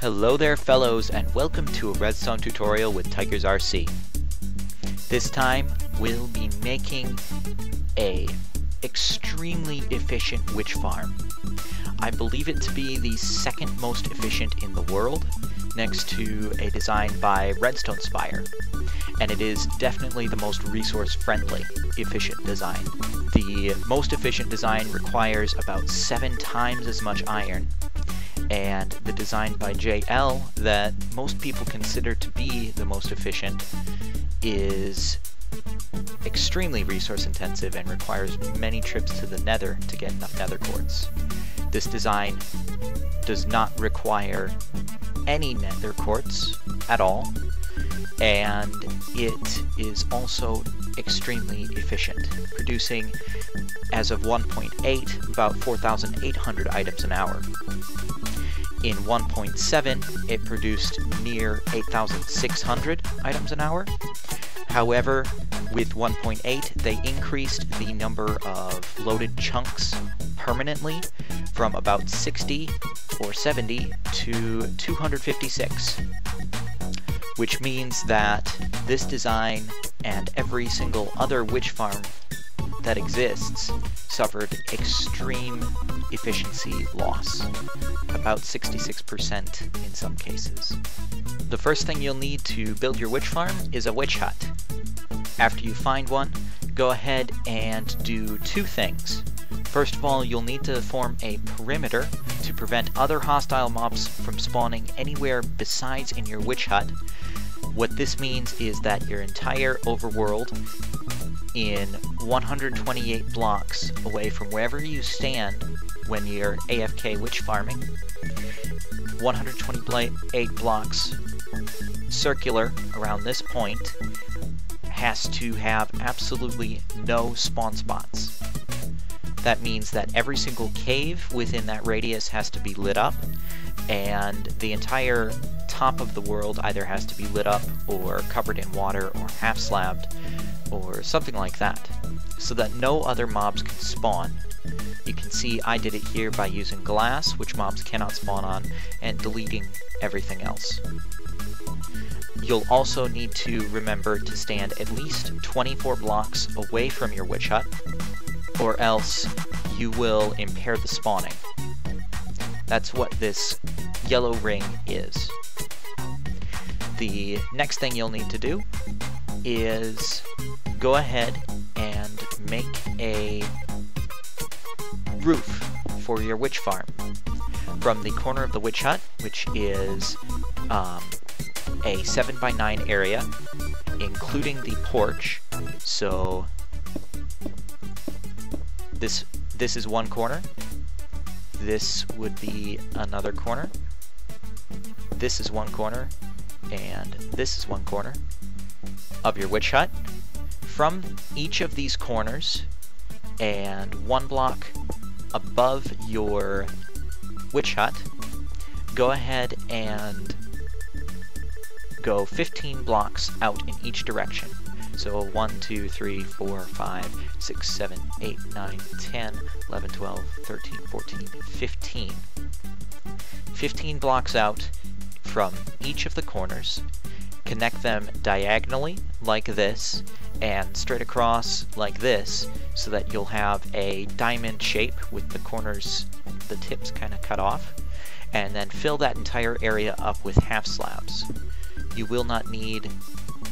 Hello there fellows, and welcome to a redstone tutorial with Tigers RC. This time we'll be making a extremely efficient witch farm. I believe it to be the second most efficient in the world, next to a design by Redstone Spire, and it is definitely the most resource-friendly, efficient design. The most efficient design requires about 7 times as much iron, and the design by JL that most people consider to be the most efficient is extremely resource intensive and requires many trips to the nether to get enough nether quartz. This design does not require any nether quartz at all, and it is also extremely efficient, producing as of 1.8 about 4,800 items an hour. In 1.7, it produced near 8,600 items an hour. However, with 1.8, they increased the number of loaded chunks permanently from about 60 or 70 to 256, which means that this design and every single other witch farm that exists suffered extreme efficiency loss, about 66% in some cases. The first thing you'll need to build your witch farm is a witch hut. After you find one, go ahead and do 2 things. First of all, you'll need to form a perimeter to prevent other hostile mobs from spawning anywhere besides in your witch hut. What this means is that your entire overworld in 128 blocks away from wherever you stand when you're AFK witch farming, 128 blocks circular around this point, has to have absolutely no spawn spots. That means that every single cave within that radius has to be lit up, and the entire top of the world either has to be lit up or covered in water or half slabbed or something like that, so that no other mobs can spawn. You can see I did it here by using glass, which mobs cannot spawn on, and deleting everything else. You'll also need to remember to stand at least 24 blocks away from your witch hut, or else you will impair the spawning. That's what this yellow ring is. The next thing you'll need to do is go ahead and make a roof for your witch farm. From the corner of the witch hut, which is a 7x9 area, including the porch, so this is one corner, this would be another corner, this is one corner, and this is one corner of your witch hut. From each of these corners and 1 block above your witch hut, go ahead and go 15 blocks out in each direction. So 1, 2, 3, 4, 5, 6, 7, 8, 9, 10, 11, 12, 13, 14, 15. 15 blocks out from each of the corners. Connect them diagonally like this and straight across like this, so that you'll have a diamond shape with the corners, the tips kind of cut off, and then fill that entire area up with half slabs. You will not need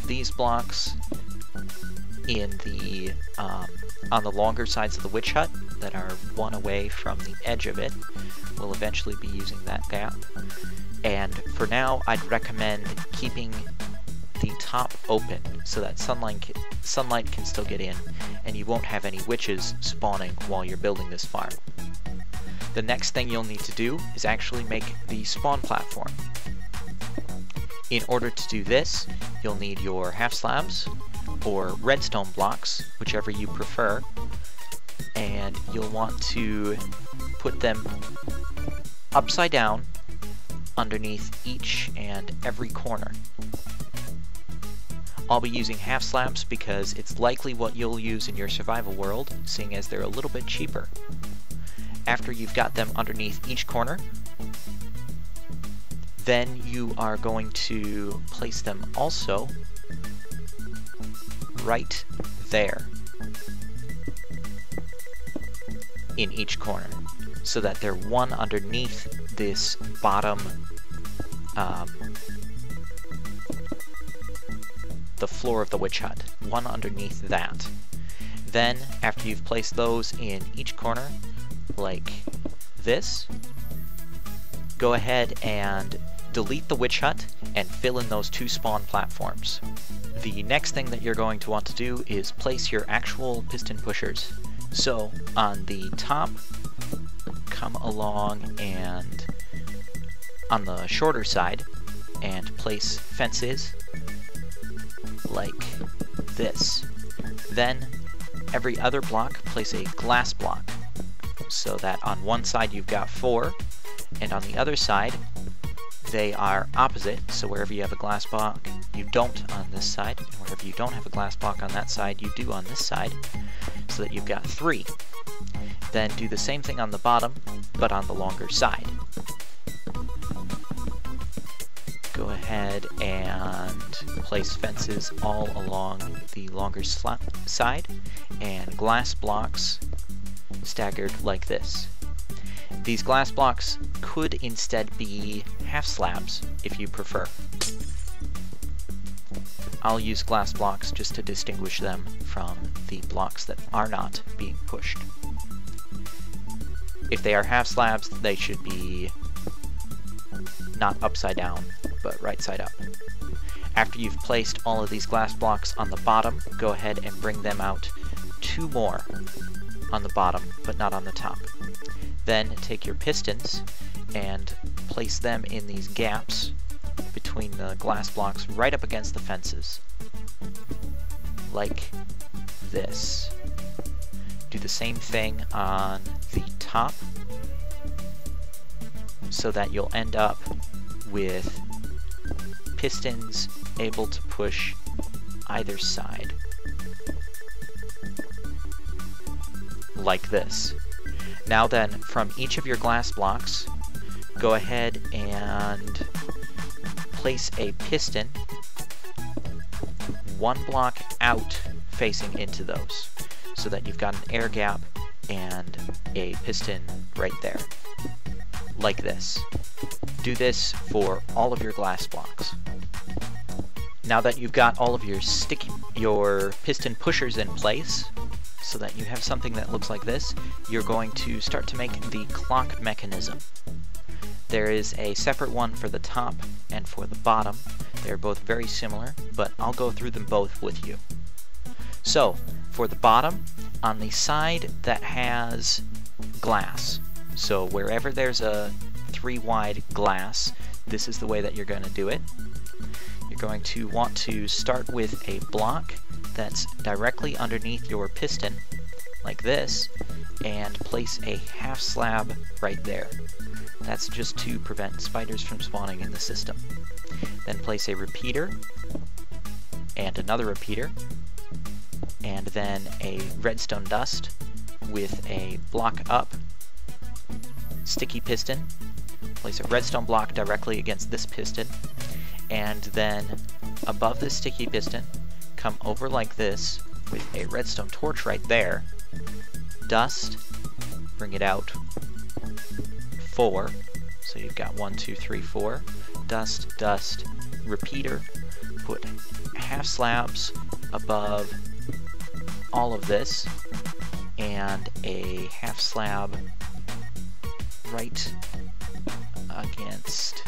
these blocks in the on the longer sides of the witch hut that are one away from the edge of it. We'll eventually be using that gap, and for now I'd recommend keeping the top open so that sunlight can still get in, and you won't have any witches spawning while you're building this farm. The next thing you'll need to do is actually make the spawn platform. In order to do this, you'll need your half slabs or redstone blocks, whichever you prefer, and you'll want to put them upside down underneath each and every corner. I'll be using half slabs because it's likely what you'll use in your survival world, seeing as they're a little bit cheaper. After you've got them underneath each corner, Then you are going to place them also right there in each corner, so that they're one underneath this bottom, the floor of the witch hut, one underneath that. Then after you've placed those in each corner like this, go ahead and delete the witch hut and fill in those two spawn platforms. The next thing that you're going to want to do is place your actual piston pushers. So on the top, come along and on the shorter side and place fences like this. Then every other block, place a glass block so that on one side you've got 4, and on the other side they are opposite, so wherever you have a glass block you don't on this side, and wherever you don't have a glass block on that side you do on this side, so that you've got 3. Then do the same thing on the bottom, but on the longer side. Go ahead and place fences all along the longer side and glass blocks staggered like this. These glass blocks could instead be half slabs if you prefer. I'll use glass blocks just to distinguish them from the blocks that are not being pushed. If they are half slabs, they should be not upside down, but right side up. After you've placed all of these glass blocks on the bottom, go ahead and bring them out 2 more on the bottom, but not on the top. Then take your pistons and place them in these gaps between the glass blocks right up against the fences, like this. Do the same thing on the top, so that you'll end up with pistons able to push either side, like this. Now then, from each of your glass blocks, go ahead and place a piston 1 block out facing into those, so that you've got an air gap and a piston right there, like this. Do this for all of your glass blocks. Now that you've got all of your piston pushers in place, so that you have something that looks like this, you're going to start to make the clock mechanism. There is a separate one for the top and for the bottom. They're both very similar, but I'll go through them both with you. So, for the bottom, on the side that has glass, so wherever there's a 3-wide glass, this is the way that you're going to do it. You're going to want to start with a block that's directly underneath your piston, like this, and place a half slab right there. That's just to prevent spiders from spawning in the system. Then place a repeater, and another repeater, and then a redstone dust with a block up, sticky piston, place a redstone block directly against this piston, and then above this sticky piston, come over like this with a redstone torch right there, dust, bring it out 4, so you've got 1, 2, 3, 4, dust, dust, repeater, put half slabs above all of this, and a half slab right against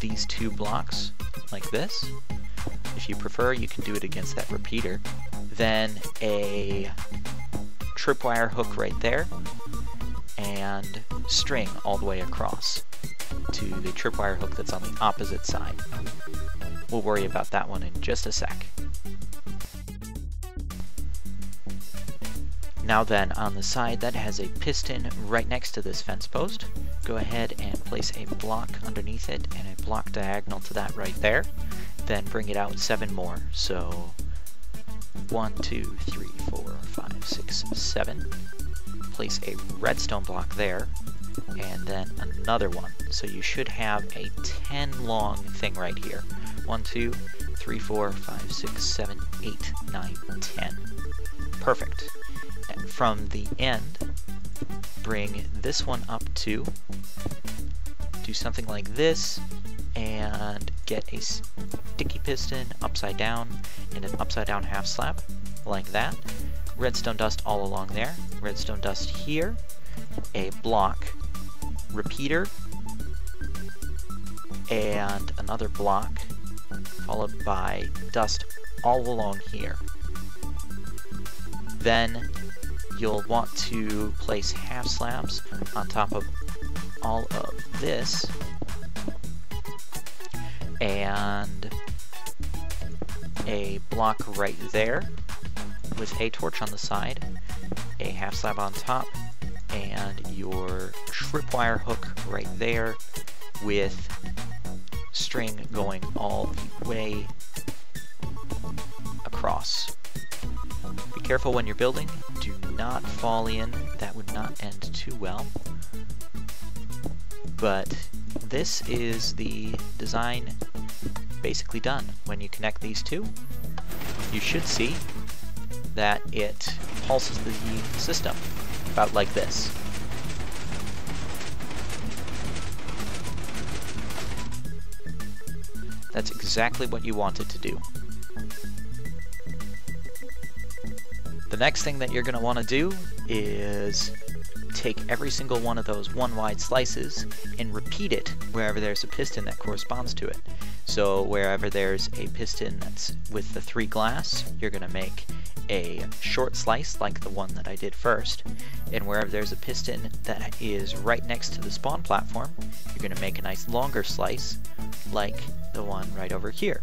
these 2 blocks, like this. If you prefer, you can do it against that repeater. Then a tripwire hook right there, and string all the way across to the tripwire hook that's on the opposite side. We'll worry about that one in just a sec. Now then, on the side that has a piston right next to this fence post, go ahead and place a block underneath it and a block diagonal to that right there. Then bring it out 7 more, so 1, 2, 3, 4, 5, 6, 7. Place a redstone block there, and then another one. So you should have a 10 long thing right here. 1, 2, 3, 4, 5, 6, 7, 8, 9, 10. Perfect. And from the end, bring this one up to do something like this, and get a sticky piston upside down and an upside down half slab like that. Redstone dust all along there, redstone dust here, a block repeater, and another block followed by dust all along here. Then you'll want to place half slabs on top of all of this, and a block right there with a torch on the side, a half slab on top, and your tripwire hook right there with string going all the way across. Be careful when you're building, do not fall in, that would not end too well. But this is the design basically done. When you connect these two, you should see that it pulses the system about like this. That's exactly what you want it to do. The next thing that you're going to want to do is take every single one of those one wide slices and repeat it wherever there's a piston that corresponds to it. So wherever there's a piston that's with the 3 glass, you're going to make a short slice like the one that I did first, and wherever there's a piston that is right next to the spawn platform, you're going to make a nice longer slice like the one right over here.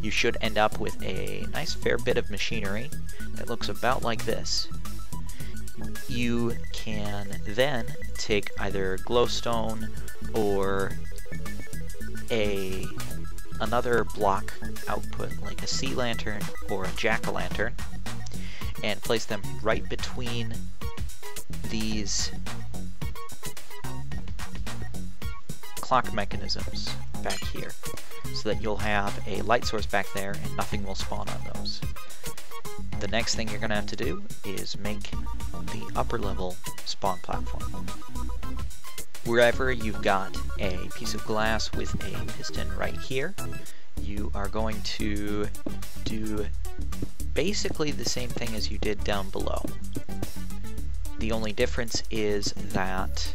You should end up with a nice fair bit of machinery that looks about like this. You can then take either glowstone or another block output like a sea lantern or a jack-o'-lantern and place them right between these clock mechanisms back here, so that you'll have a light source back there and nothing will spawn on those. The next thing you're going to have to do is make the upper level spawn platform. Wherever you've got a piece of glass with a piston right here, you are going to do basically the same thing as you did down below. The only difference is that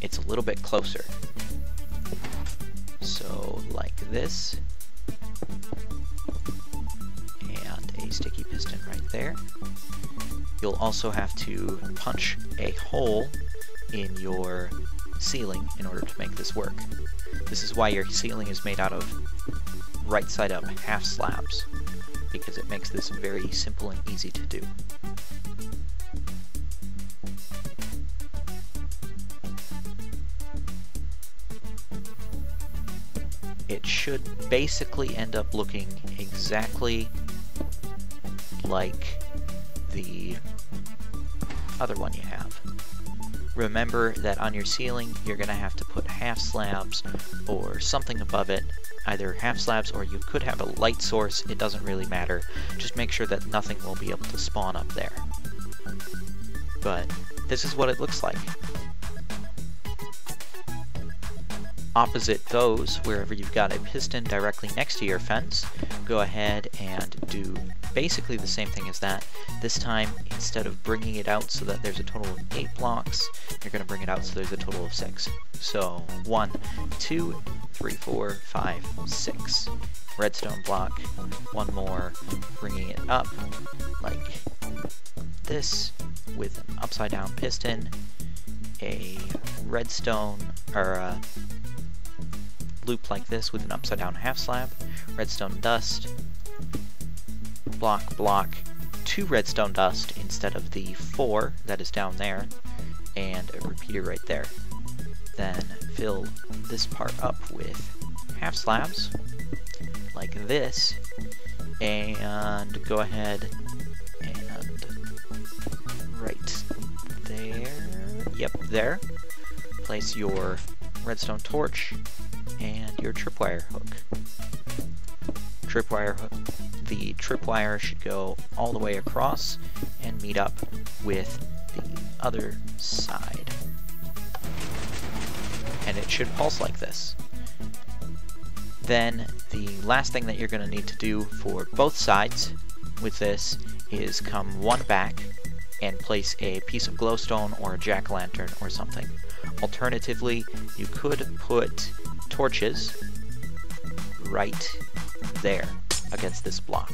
it's a little bit closer. So like this, and a sticky piston right there. You'll also have to punch a hole in your ceiling in order to make this work. This is why your ceiling is made out of right side up half slabs, because it makes this very simple and easy to do. It should basically end up looking exactly like the other one you have. Remember that on your ceiling you're going to have to put half slabs or something above it, either half slabs or you could have a light source, it doesn't really matter. Just make sure that nothing will be able to spawn up there. But this is what it looks like. Opposite those, wherever you've got a piston directly next to your fence, go ahead and do basically the same thing as that. This time, instead of bringing it out so that there's a total of 8 blocks, you're going to bring it out so there's a total of 6. So 1, 2, 3, 4, 5, 6. Redstone block, one more, bringing it up like this with an upside down piston, a redstone, or a loop like this with an upside down half slab, redstone dust, block, block, 2 redstone dust instead of the 4 that is down there, and a repeater right there. Then fill this part up with half slabs like this, and go ahead and right there. Yep, there. Place your redstone torch and your tripwire hook. The tripwire should go all the way across and meet up with the other side. And it should pulse like this. Then the last thing that you're going to need to do for both sides with this is come one back and place a piece of glowstone or a jack-o'-lantern or something. Alternatively, you could put torches right there against this block.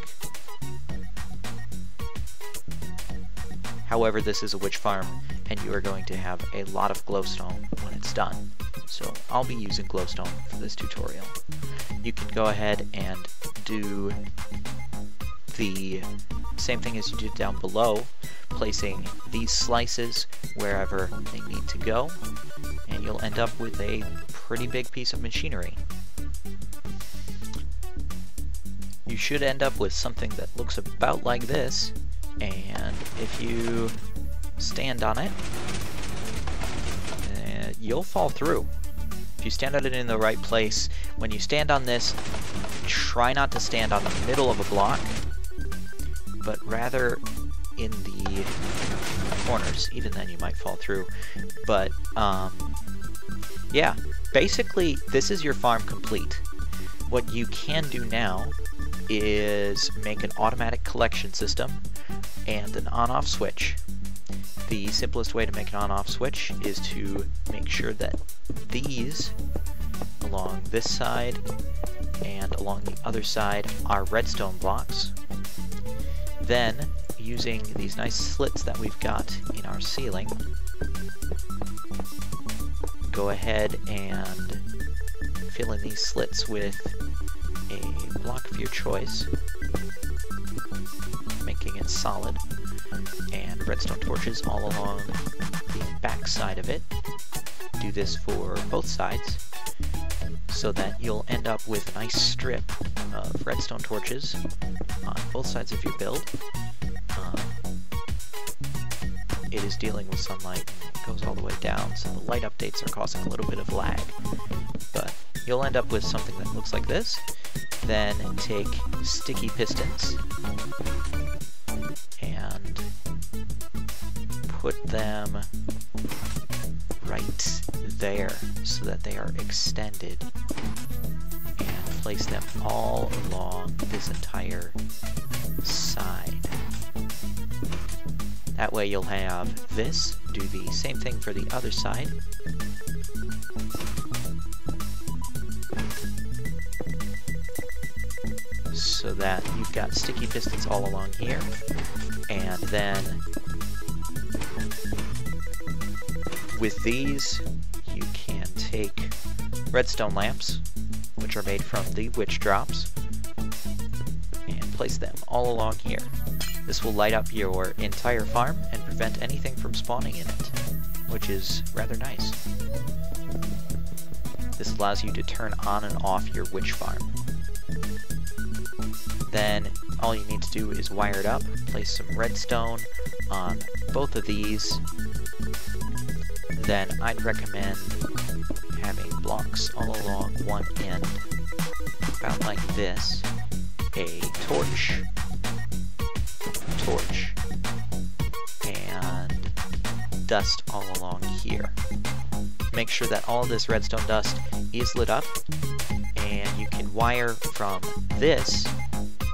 However, this is a witch farm and you are going to have a lot of glowstone when it's done. So I'll be using glowstone for this tutorial. You can go ahead and do the same thing as you did down below, placing these slices wherever they need to go, and you'll end up with a pretty big piece of machinery. You should end up with something that looks about like this, and if you stand on it, you'll fall through. If you stand on it in the right place, when you stand on this, try not to stand on the middle of a block, but rather in the corners. Even then you might fall through, but yeah, basically this is your farm complete. What you can do now is make an automatic collection system and an on-off switch. The simplest way to make an on-off switch is to make sure that these along this side and along the other side are redstone blocks. Then, using these nice slits that we've got in our ceiling, go ahead and fill in these slits with a block of your choice, making it solid, and redstone torches all along the back side of it. Do this for both sides so that you'll end up with a nice strip of redstone torches on both sides of your build. It is dealing with sunlight, it goes all the way down, so the light updates are causing a little bit of lag. But you'll end up with something that looks like this. Then take sticky pistons and put them right there so that they are extended, and place them all along this entire side. That way you'll have this. Do the same thing for the other side. So that you've got sticky pistons all along here, and then with these you can take redstone lamps, which are made from the witch drops, and place them all along here. This will light up your entire farm and prevent anything from spawning in it, which is rather nice. This allows you to turn on and off your witch farm. Then all you need to do is wire it up, place some redstone on both of these. Then I'd recommend having blocks all along one end, about like this, a torch. And dust all along here. Make sure that all this redstone dust is lit up, and you can wire from this.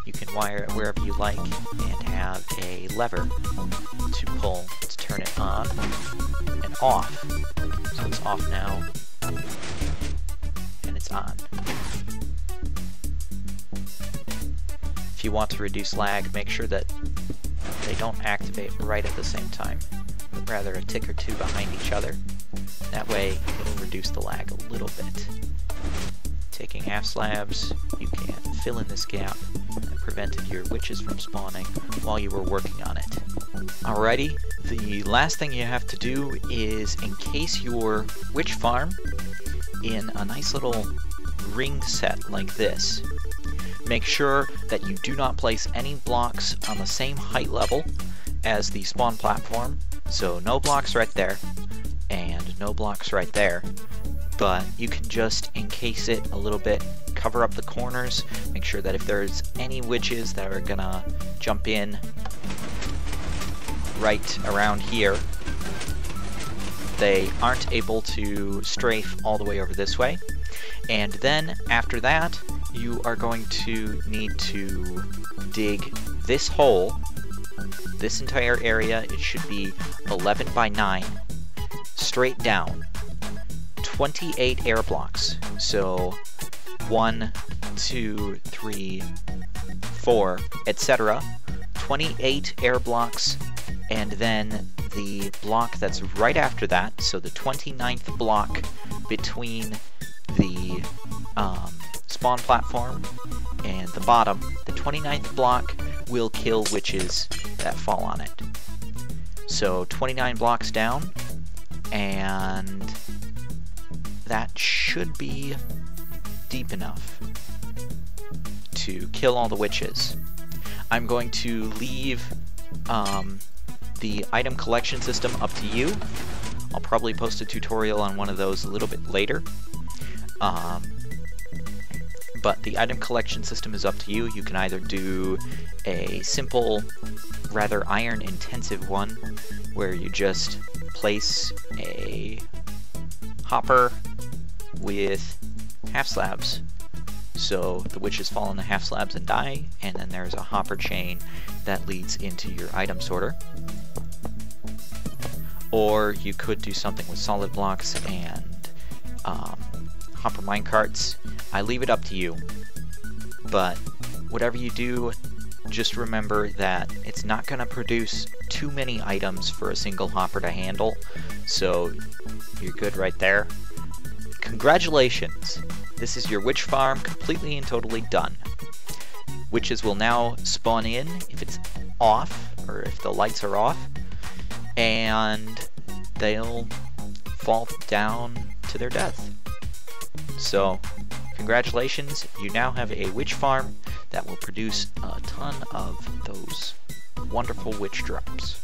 You can wire it wherever you like and have a lever to pull to turn it on and off. So it's off now and it's on. If you want to reduce lag, make sure that they don't activate right at the same time, but rather a tick or two behind each other. That way it'll reduce the lag a little bit. Taking half slabs, you can fill in this gap that prevented your witches from spawning while you were working on it. Alrighty, the last thing you have to do is encase your witch farm in a nice little ring set like this. Make sure that you do not place any blocks on the same height level as the spawn platform, so no blocks right there, and no blocks right there, but you can just encase it a little bit, cover up the corners, make sure that if there's any witches that are gonna jump in right around here, they aren't able to strafe all the way over this way. And then after that, you are going to need to dig this hole. This entire area, it should be 11 by 9, straight down, 28 air blocks. So 1, 2, 3, 4, etc. 28 air blocks, and then the block that's right after that, so the 29th block between the spawn platform and the bottom, the 29th block will kill witches that fall on it. So 29 blocks down, and that should be deep enough to kill all the witches. I'm going to leave the item collection system up to you. I'll probably post a tutorial on one of those a little bit later. But the item collection system is up to you. You can either do a simple, rather iron intensive one, where you just place a hopper with half slabs, so the witches fall on the half slabs and die, and then there's a hopper chain that leads into your item sorter. Or you could do something with solid blocks and hopper minecarts. I leave it up to you, but whatever you do, just remember that it's not going to produce too many items for a single hopper to handle, so you're good right there. Congratulations! This is your witch farm completely and totally done. Witches will now spawn in if it's off, or if the lights are off, and they'll fall down to their death. So, congratulations, you now have a witch farm that will produce a ton of those wonderful witch drops.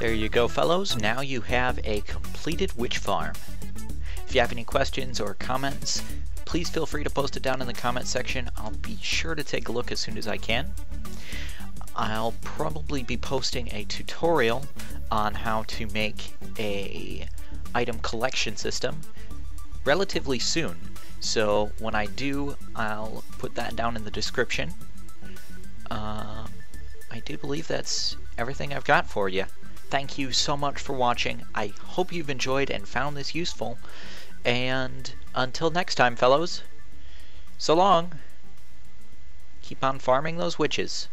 There you go, fellows, now you have a completed witch farm. If you have any questions or comments, please feel free to post it down in the comment section. I'll be sure to take a look as soon as I can. I'll probably be posting a tutorial on how to make a item collection system relatively soon, so when I do, I'll put that down in the description. I do believe that's everything I've got for you. Thank you so much for watching. I hope you've enjoyed and found this useful, and until next time, fellows, so long. Keep on farming those witches.